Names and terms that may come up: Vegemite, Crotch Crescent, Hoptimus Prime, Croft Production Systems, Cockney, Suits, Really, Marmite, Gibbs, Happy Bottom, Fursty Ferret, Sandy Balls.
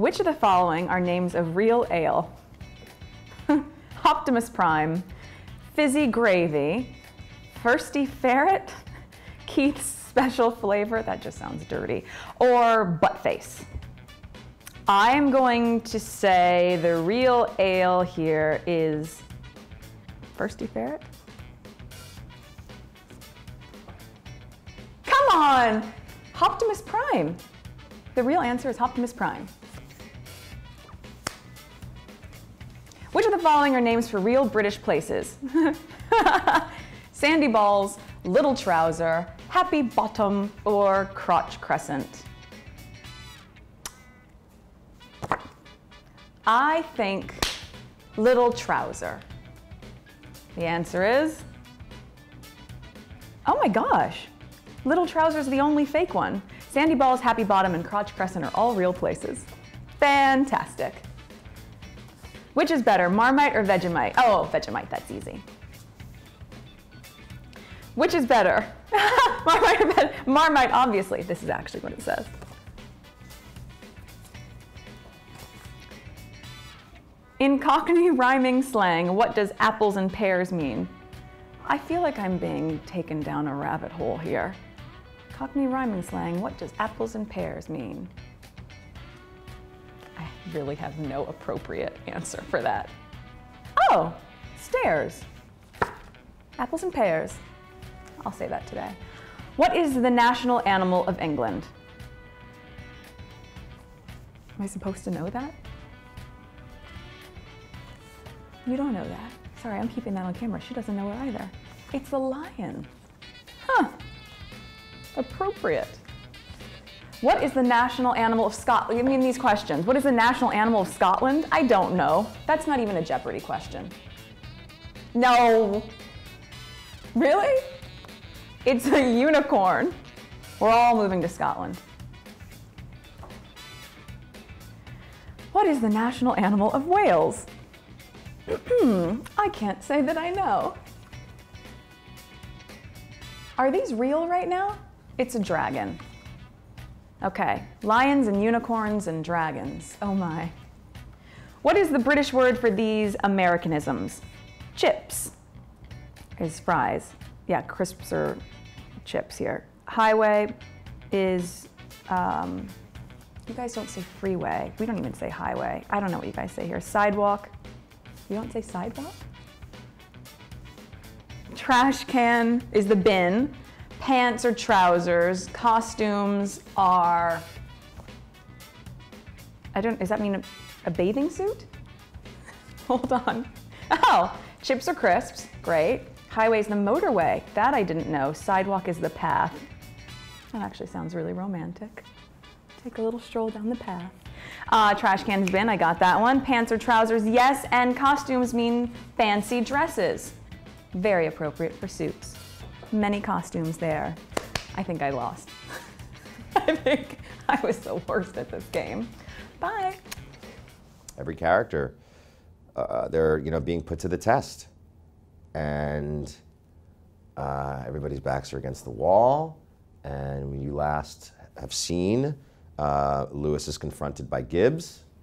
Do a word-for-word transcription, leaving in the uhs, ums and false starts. Which of the following are names of real ale? Hoptimus Prime, Fizzy Gravy, Fursty Ferret, Keith's Special Flavor, that just sounds dirty, or Buttface. I'm going to say the real ale here is Fursty Ferret. Come on! Hoptimus Prime. The real answer is Hoptimus Prime. Which of the following are names for real British places? Sandy Balls, Little Trouser, Happy Bottom, or Crotch Crescent? I think Little Trouser. The answer is, oh my gosh, Little Trouser's the only fake one. Sandy Balls, Happy Bottom, and Crotch Crescent are all real places. Fantastic. Which is better, Marmite or Vegemite? Oh, Vegemite, that's easy. Which is better? Marmite or Vegemite? Marmite, obviously. This is actually what it says. In Cockney rhyming slang, what does apples and pears mean? I feel like I'm being taken down a rabbit hole here. Cockney rhyming slang, what does apples and pears mean? I really have no appropriate answer for that. Oh, stairs. Apples and pears. I'll say that today. What is the national animal of England? Am I supposed to know that? You don't know that. Sorry, I'm keeping that on camera. She doesn't know it either. It's a lion. Huh. Appropriate. What is the national animal of Scotland? I mean, these questions. What is the national animal of Scotland? I don't know. That's not even a Jeopardy question. No. Really? It's a unicorn. We're all moving to Scotland. What is the national animal of Wales? I can't say that I know. Are these real right now? It's a dragon. Okay, lions and unicorns and dragons. Oh my. What is the British word for these Americanisms? Chips is fries. Yeah, crisps are chips here. Highway is, um, you guys don't say freeway. We don't even say highway. I don't know what you guys say here. Sidewalk. You don't say sidewalk? Trash can is the bin. Pants are trousers. Costumes are, I don't, does that mean a, a bathing suit? Hold on. Oh, chips are crisps, great. Highway is the motorway, that I didn't know. Sidewalk is the path. That actually sounds really romantic. Take a little stroll down the path. Uh, trash can's bin, I got that one. Pants or trousers, yes, and costumes mean fancy dresses. Very appropriate for Suits. Many costumes there. I think I lost. I think I was the worst at this game. Bye. Every character, uh, they're you know being put to the test, and uh, everybody's backs are against the wall. And when you last have seen. Uh, Lewis is confronted by Gibbs.